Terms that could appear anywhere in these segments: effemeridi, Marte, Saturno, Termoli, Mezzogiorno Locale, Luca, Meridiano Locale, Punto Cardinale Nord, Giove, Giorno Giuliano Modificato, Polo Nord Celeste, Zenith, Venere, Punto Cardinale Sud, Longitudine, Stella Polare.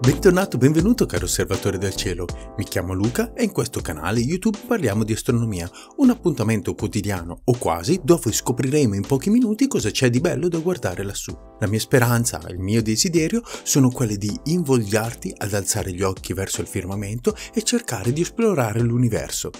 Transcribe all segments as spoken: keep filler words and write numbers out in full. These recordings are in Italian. Bentornato, benvenuto caro osservatore del cielo, mi chiamo Luca e in questo canale YouTube parliamo di astronomia, un appuntamento quotidiano o quasi dove scopriremo in pochi minuti cosa c'è di bello da guardare lassù. La mia speranza, il mio desiderio sono quelli di invogliarti ad alzare gli occhi verso il firmamento e cercare di esplorare l'universo.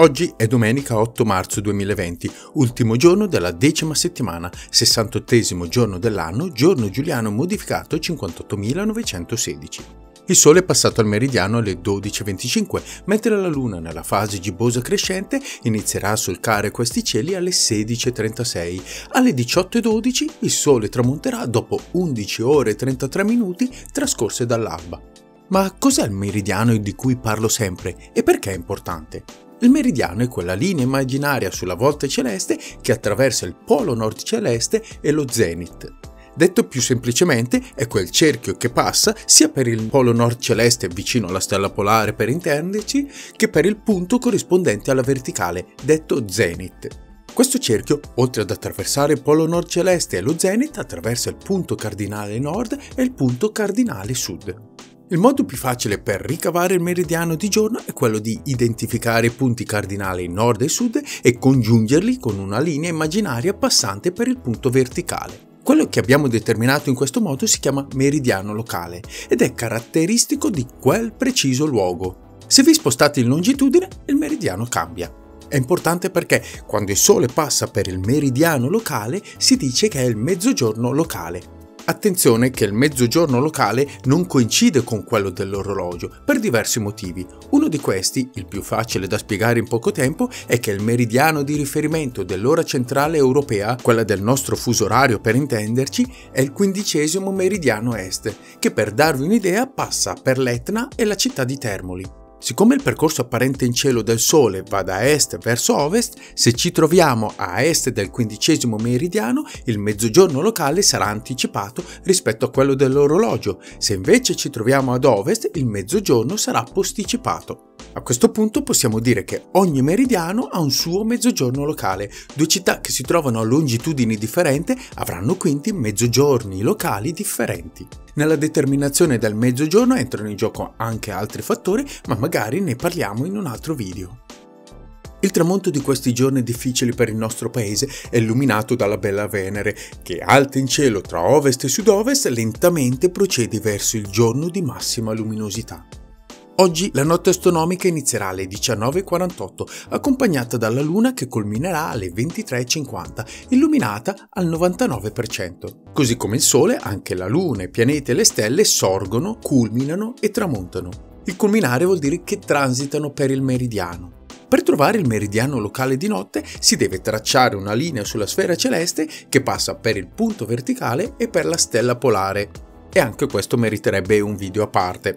Oggi è domenica otto marzo duemilaventi, ultimo giorno della decima settimana, sessantottesimo giorno dell'anno, giorno giuliano modificato cinquantottomilanovecentosedici. Il Sole è passato al meridiano alle dodici e venticinque, mentre la Luna, nella fase gibbosa crescente, inizierà a solcare questi cieli alle sedici e trentasei. Alle diciotto e dodici il Sole tramonterà dopo undici ore e trentatré minuti trascorse dall'alba. Ma cos'è il meridiano di cui parlo sempre e perché è importante? Il meridiano è quella linea immaginaria sulla volta celeste che attraversa il Polo Nord Celeste e lo Zenith. Detto più semplicemente, è quel cerchio che passa sia per il Polo Nord Celeste vicino alla Stella Polare per intenderci, che per il punto corrispondente alla verticale, detto Zenith. Questo cerchio, oltre ad attraversare il Polo Nord Celeste e lo Zenith, attraversa il punto cardinale Nord e il punto cardinale Sud. Il modo più facile per ricavare il meridiano di giorno è quello di identificare i punti cardinali nord e sud e congiungerli con una linea immaginaria passante per il punto verticale. Quello che abbiamo determinato in questo modo si chiama meridiano locale ed è caratteristico di quel preciso luogo. Se vi spostate in longitudine, il meridiano cambia. È importante perché quando il Sole passa per il meridiano locale si dice che è il mezzogiorno locale. Attenzione che il mezzogiorno locale non coincide con quello dell'orologio per diversi motivi. Uno di questi, il più facile da spiegare in poco tempo, è che il meridiano di riferimento dell'ora centrale europea, quella del nostro fuso orario per intenderci, è il quindicesimo meridiano est, che per darvi un'idea passa per l'Etna e la città di Termoli. Siccome il percorso apparente in cielo del Sole va da est verso ovest, se ci troviamo a est del quindicesimo meridiano, il mezzogiorno locale sarà anticipato rispetto a quello dell'orologio, se invece ci troviamo ad ovest, il mezzogiorno sarà posticipato. A questo punto possiamo dire che ogni meridiano ha un suo mezzogiorno locale, due città che si trovano a longitudini differenti avranno quindi mezzogiorni locali differenti. Nella determinazione del mezzogiorno entrano in gioco anche altri fattori, ma magari ne parliamo in un altro video. Il tramonto di questi giorni difficili per il nostro paese è illuminato dalla bella Venere, che alta in cielo tra ovest e sud-ovest lentamente procede verso il giorno di massima luminosità. Oggi la notte astronomica inizierà alle diciannove e quarantotto, accompagnata dalla Luna che culminerà alle ventitré e cinquanta, illuminata al novantanove per cento. Così come il Sole, anche la Luna, i pianeti e le stelle sorgono, culminano e tramontano. Il culminare vuol dire che transitano per il meridiano. Per trovare il meridiano locale di notte si deve tracciare una linea sulla sfera celeste che passa per il punto verticale e per la stella polare. E anche questo meriterebbe un video a parte.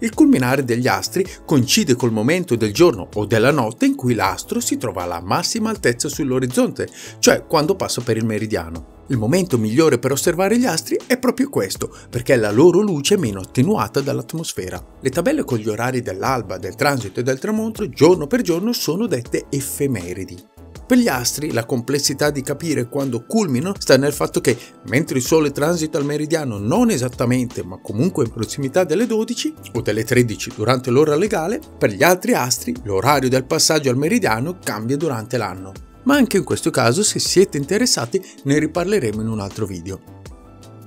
Il culminare degli astri coincide col momento del giorno o della notte in cui l'astro si trova alla massima altezza sull'orizzonte, cioè quando passa per il meridiano. Il momento migliore per osservare gli astri è proprio questo, perché la loro luce è meno attenuata dall'atmosfera. Le tabelle con gli orari dell'alba, del transito e del tramonto giorno per giorno sono dette effemeridi. Per gli astri la complessità di capire quando culminano sta nel fatto che, mentre il Sole transita al meridiano non esattamente ma comunque in prossimità delle dodici o delle tredici durante l'ora legale, per gli altri astri l'orario del passaggio al meridiano cambia durante l'anno. Ma anche in questo caso, se siete interessati, ne riparleremo in un altro video.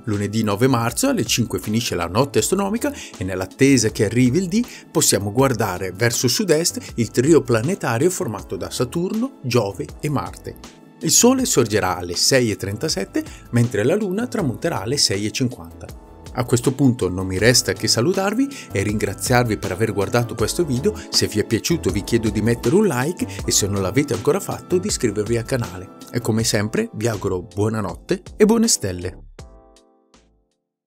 Lunedì nove marzo alle cinque finisce la notte astronomica e nell'attesa che arrivi il dì possiamo guardare verso sud-est il trio planetario formato da Saturno, Giove e Marte. Il Sole sorgerà alle sei e trentasette mentre la Luna tramonterà alle sei e cinquanta. A questo punto non mi resta che salutarvi e ringraziarvi per aver guardato questo video, se vi è piaciuto vi chiedo di mettere un like e se non l'avete ancora fatto di iscrivervi al canale. E come sempre vi auguro buonanotte e buone stelle!